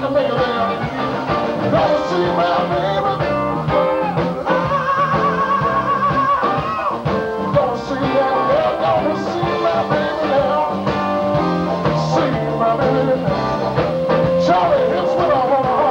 like a bigger man. Don't see my baby. Oh, don't see that girl. Don't see my baby now. See my baby now. Charlie hits with a home run.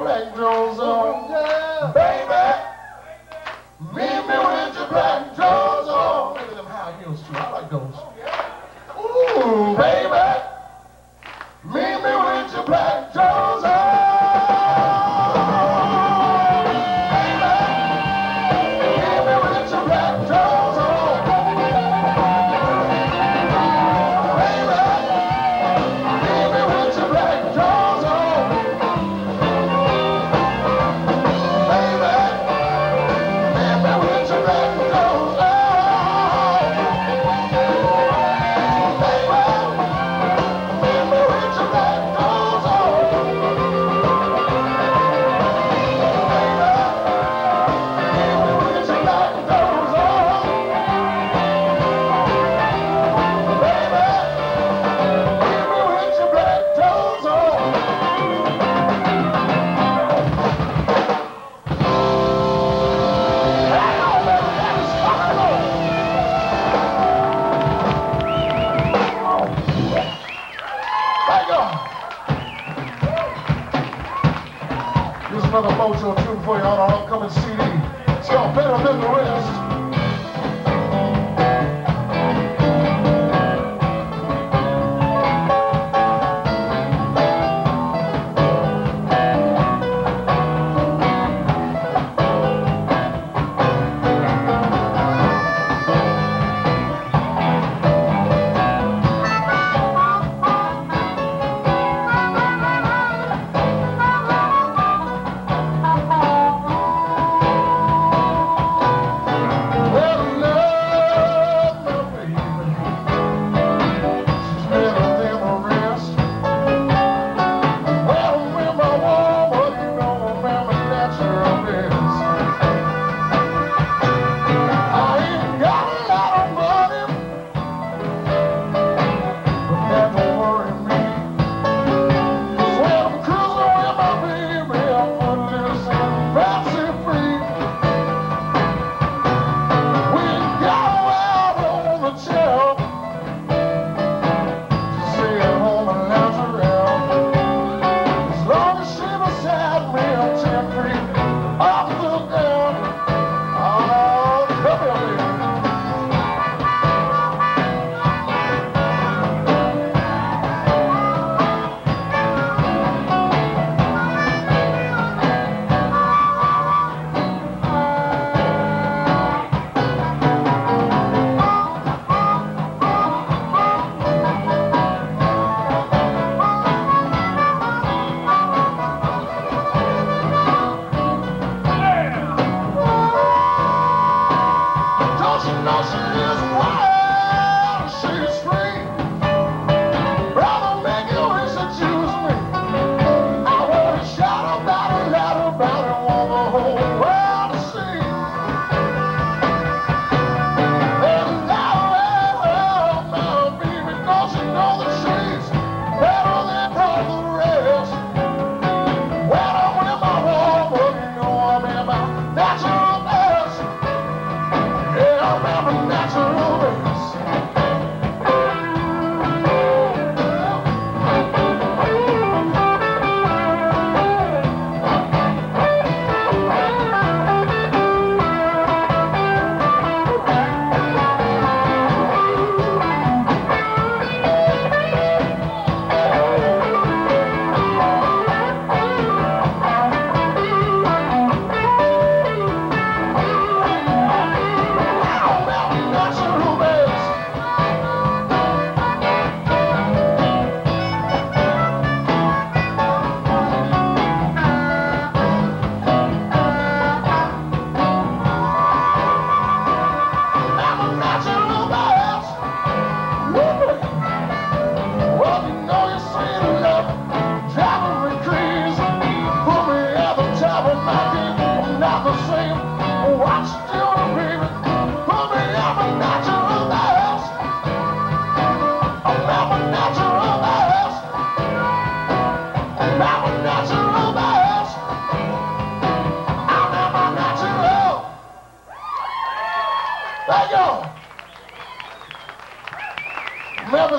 Black Rose. another Mojo tune for you on our upcoming CD. It's called Better Than the Rest.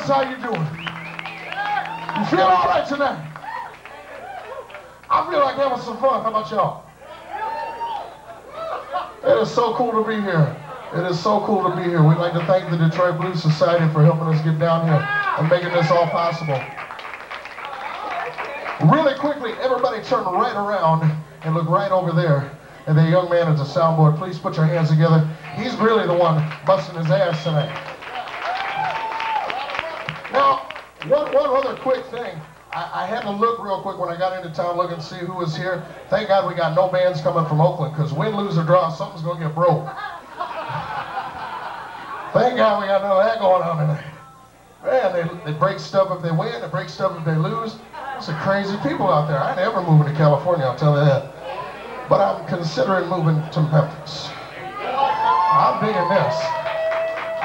How you doing? You feel all right tonight? I feel like having some fun. How about y'all? It is so cool to be here. It is so cool to be here. We'd like to thank the Detroit Blues Society for helping us get down here and making this all possible. Really quickly, everybody turn right around and look right over there. And the young man at the soundboard, please put your hands together. He's really the one busting his ass tonight. One other quick thing, I had to look real quick when I got into town, look and see who was here. Thank God we got no bands coming from Oakland, because win, lose, or draw, something's going to get broke. Thank God we got none of that going on tonight. Man, they break stuff if they win, they break stuff if they lose. There's some crazy people out there. I ain't ever moving to California, I'll tell you that. But I'm considering moving to Memphis. I'm digging this.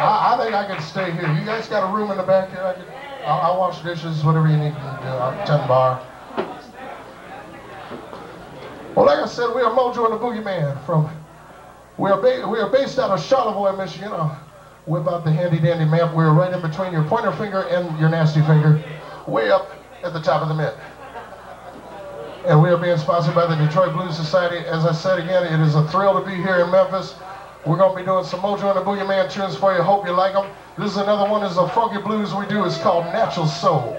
I think I can stay here. You guys got a room in the back here? I'll wash dishes, whatever you need to do. I'm 10 bar. Well, like I said, we are Mojo and the Boogeyman. We are based out of Charlevoix, Michigan. I'll whip out the handy-dandy map. We're right in between your pointer finger and your nasty finger, way up at the top of the mitt. and we are being sponsored by the Detroit Blues Society. As I said again, it is a thrill to be here in Memphis. We're going to be doing some Mojo and the Boogeyman tunes for you. Hope you like them. This is another one. This is a funky blues we do. It's called Natural Soul.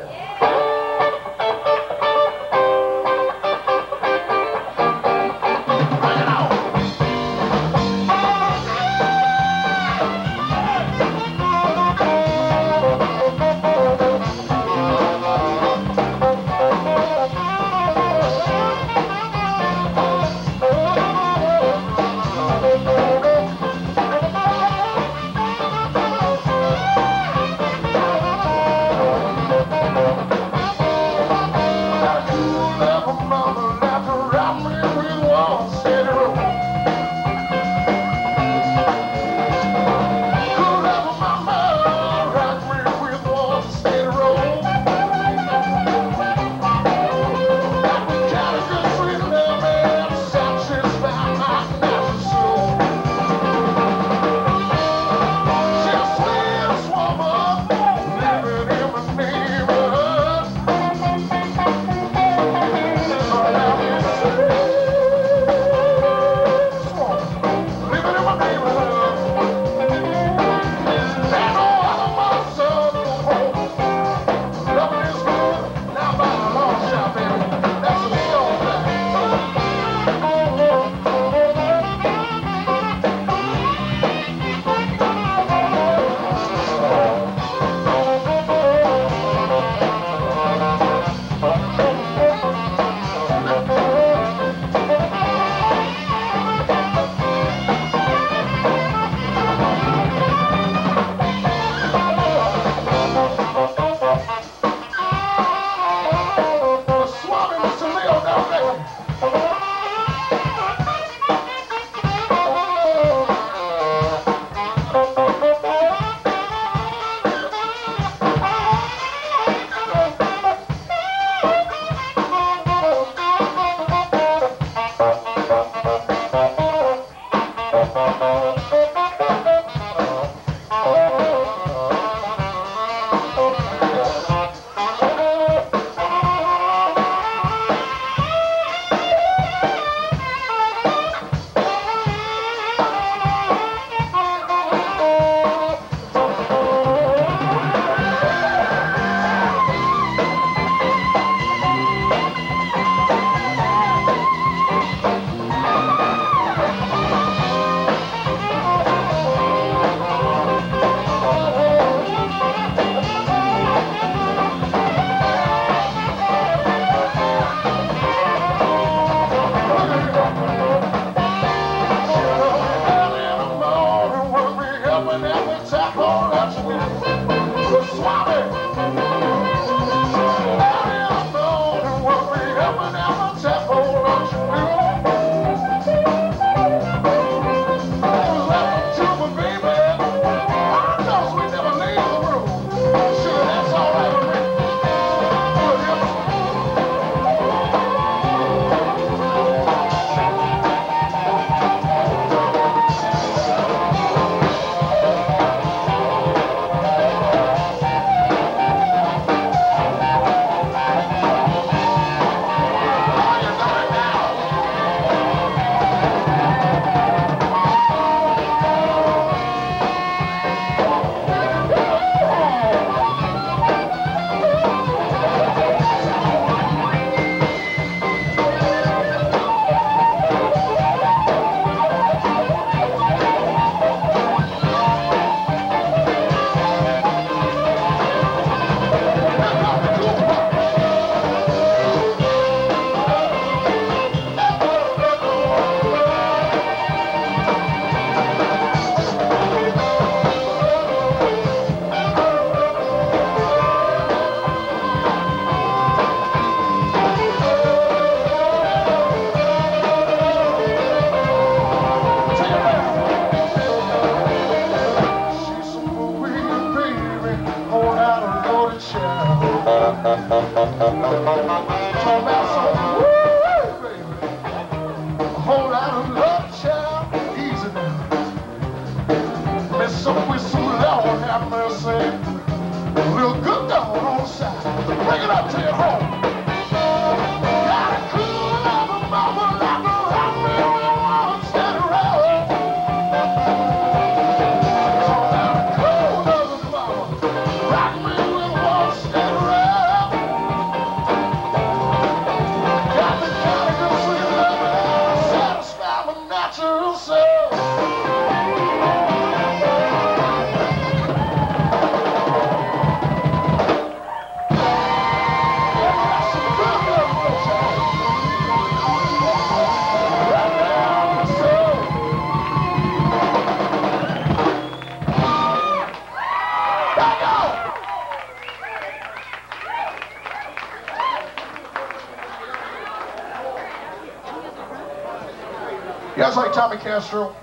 You guys like Tommy Castro?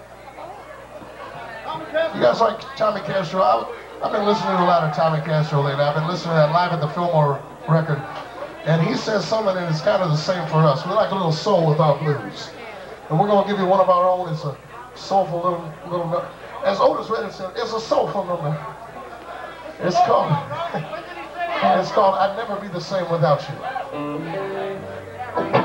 You guys like Tommy Castro? I've been listening to a lot of Tommy Castro lately. I've been listening to that Live at the Fillmore record. And he says something that is kind of the same for us. We like a little soul without blues. And we're going to give you one of our own. It's a soulful little as Otis Redding said, it's a soulful number. It's called, it's called I'd Never Be the Same Without You.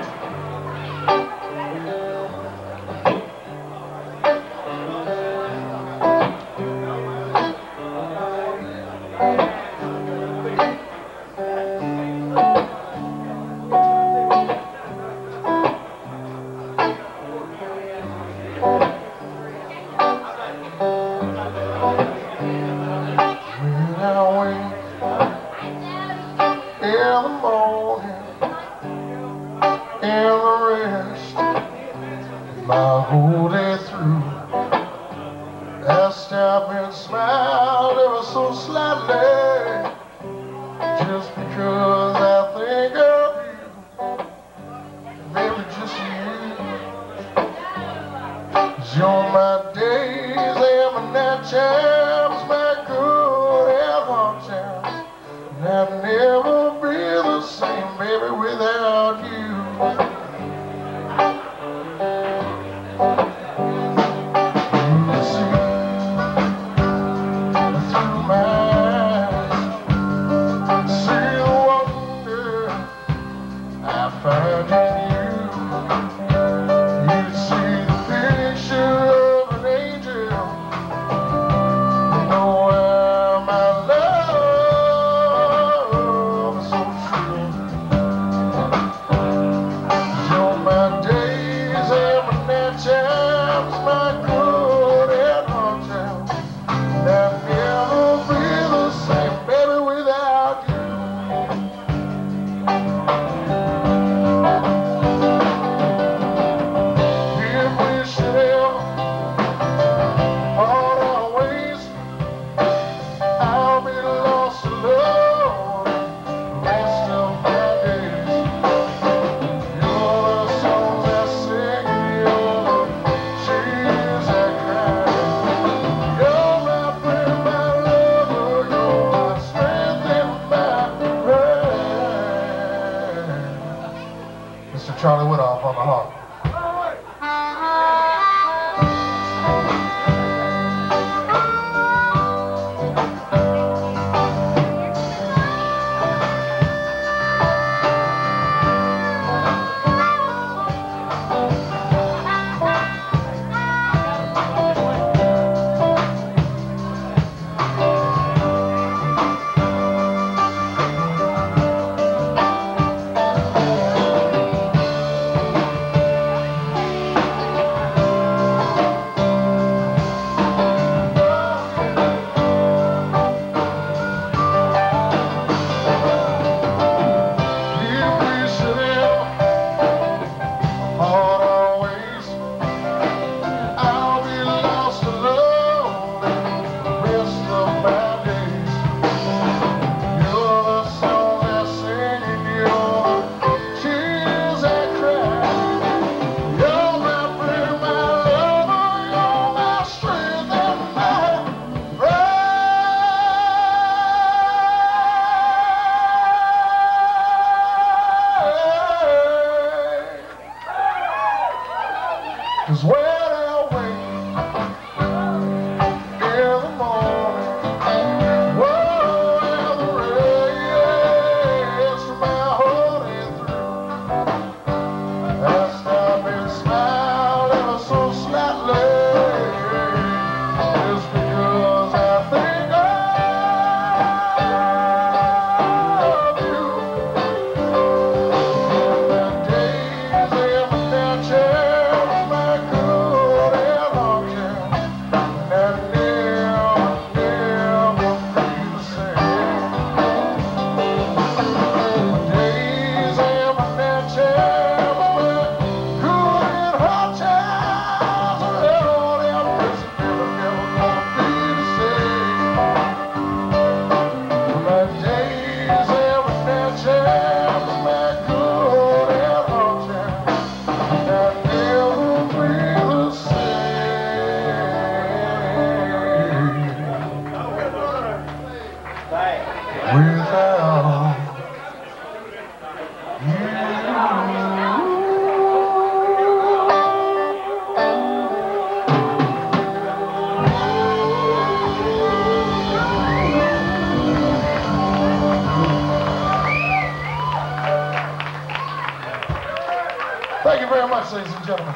Thank you very much, ladies and gentlemen.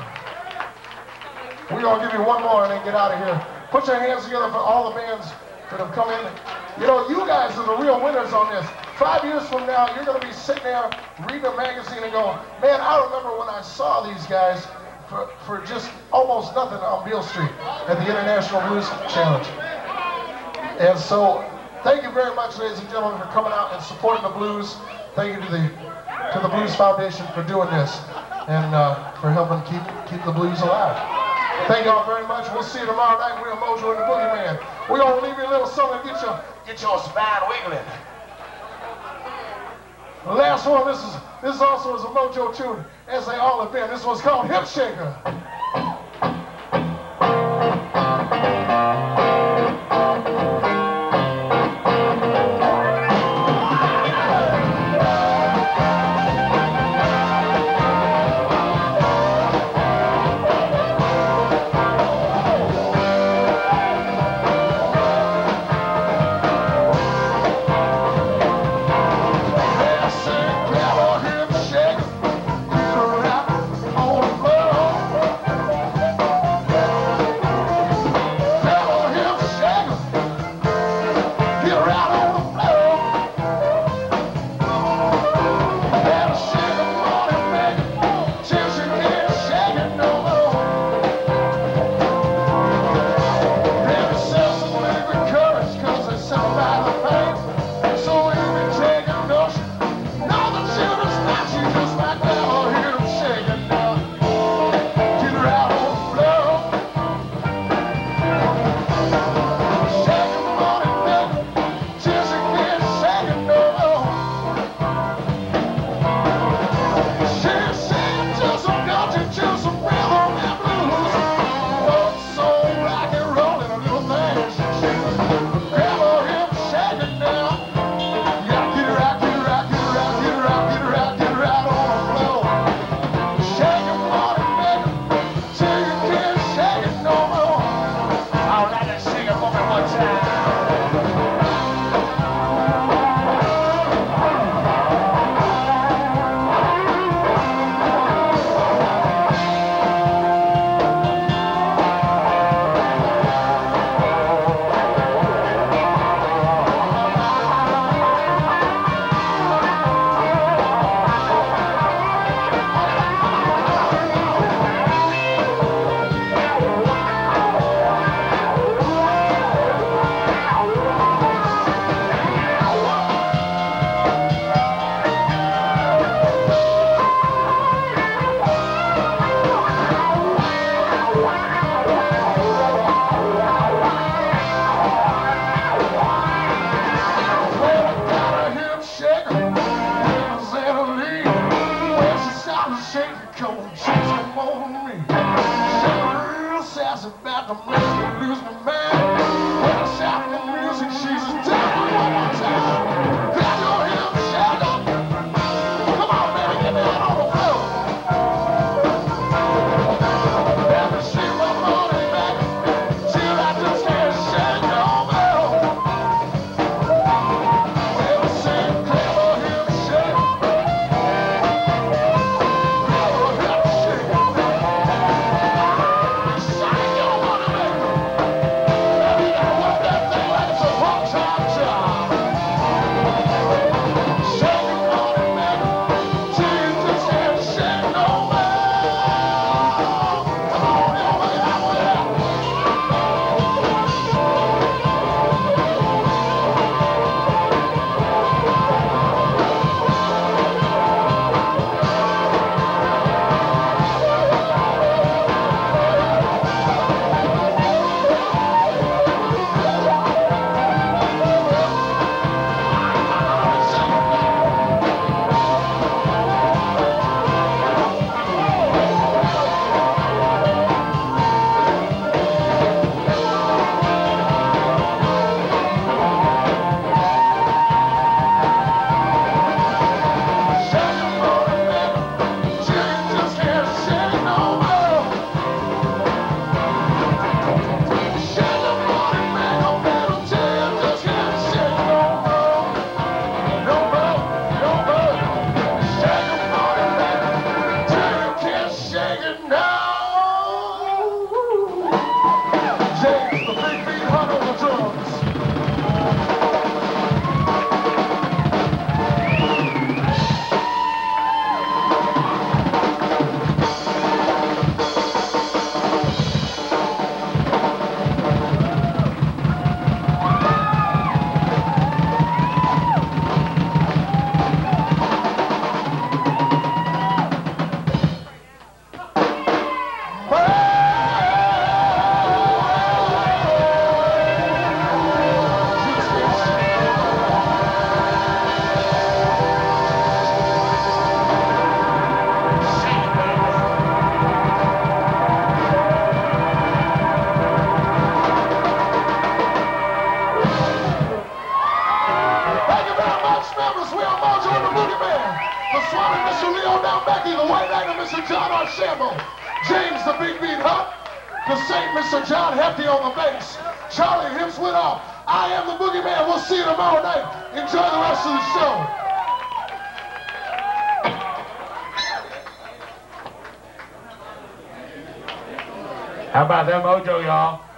We're going to give you one more and then get out of here. Put your hands together for all the bands that have come in. You know, you guys are the real winners on this. 5 years from now, you're going to be sitting there reading a magazine and going, man, I remember when I saw these guys for just almost nothing on Beale Street at the International Blues Challenge. And so, thank you very much, ladies and gentlemen, for coming out and supporting the blues. Thank you to the Blues Foundation for doing this and for helping keep the blues alive. Thank y'all very much. We'll see you tomorrow night. We're Mojo and the Boogeyman. We're gonna leave you a little something. Get your spine wiggling. The last one. This also is a Mojo tune, as they all have been. This one's called Hip Shaker. Mr. John Archambault, James the Big Meat Hutt, the St. Mr. John Hefty on the bass, Charlie Hips went off. I am the Boogeyman. We'll see you tomorrow night. Enjoy the rest of the show. How about that mojo, y'all?